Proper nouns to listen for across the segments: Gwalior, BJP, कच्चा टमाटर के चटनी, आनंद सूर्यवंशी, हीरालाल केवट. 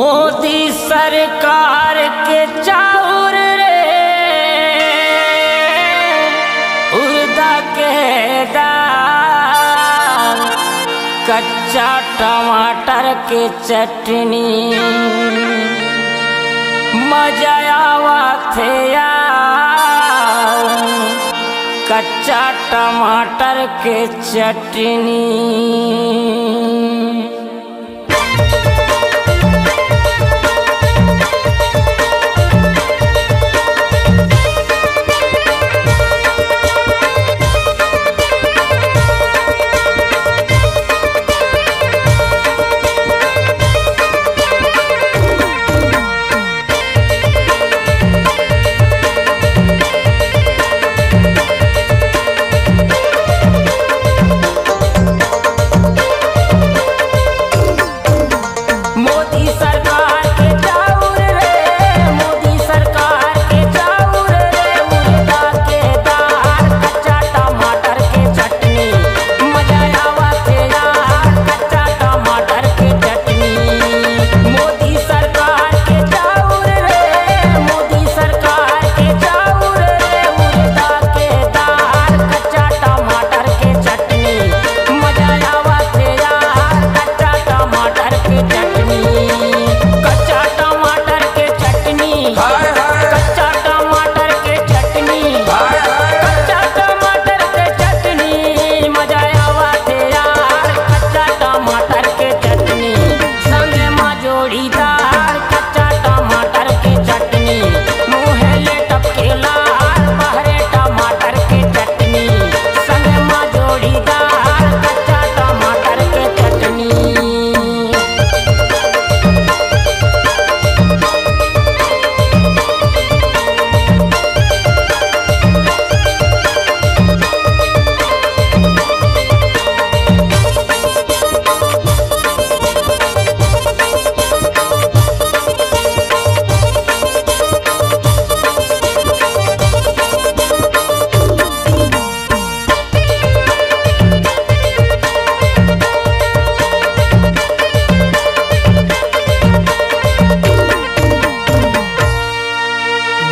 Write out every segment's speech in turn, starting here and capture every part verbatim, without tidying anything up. मोदी सरकार के चाउर रे उर्दा के दाल, कच्चा टमाटर के चटनी मजा आवत यार, कच्चा टमाटर के चटनी।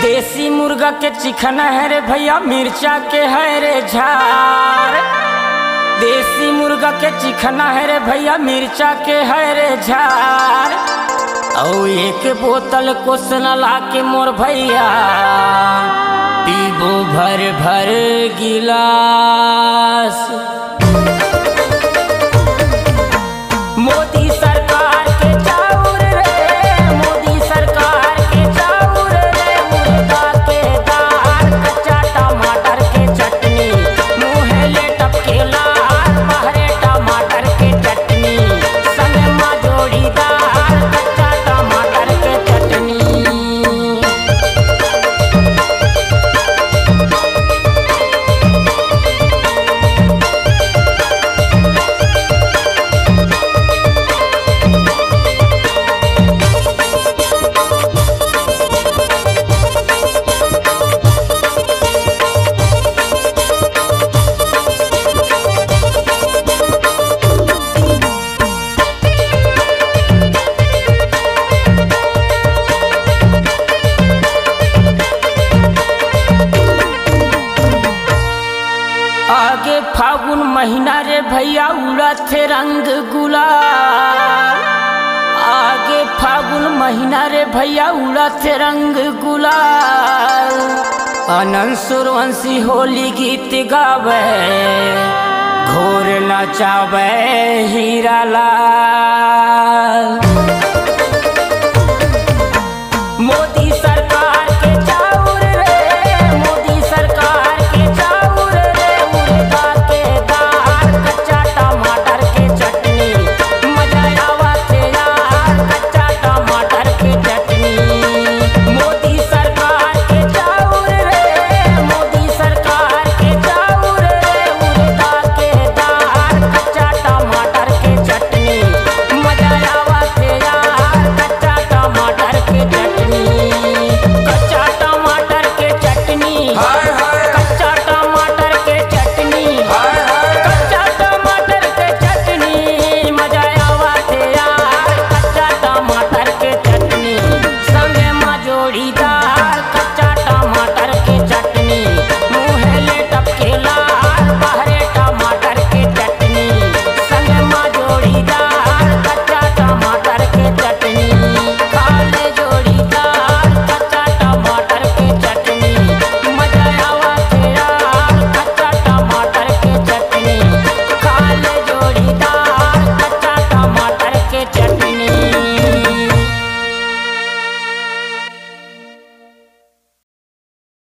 देसी मुर्गा के चिकन है रे भैया, मिर्चा के है रे झार, देसी मुर्गा के चिकन है रे भैया, मिर्चा के है रे झार, और एक बोतल को सनला के मोर भैया पीबो भर भर गिलास। मोदी सरकार के चाउर रे, मोदी सरकार के चाउर रे, मुर्गा के दाल, कच्चा टमाटर के चटनी, मुँहे ले टपकेला बाहरे टमाटर के चटनी, संगमा जोड़ीदार कच्चा टमाटर के चटनी। आगे फागुन महीना रे भैया उड़त रंग गुलाल, आगे फागुन महीना रे भैया उड़त रंग गुलाल, आनंद सूर्यवंशी होली गीत गावे घोर नचावे हीरा लाल।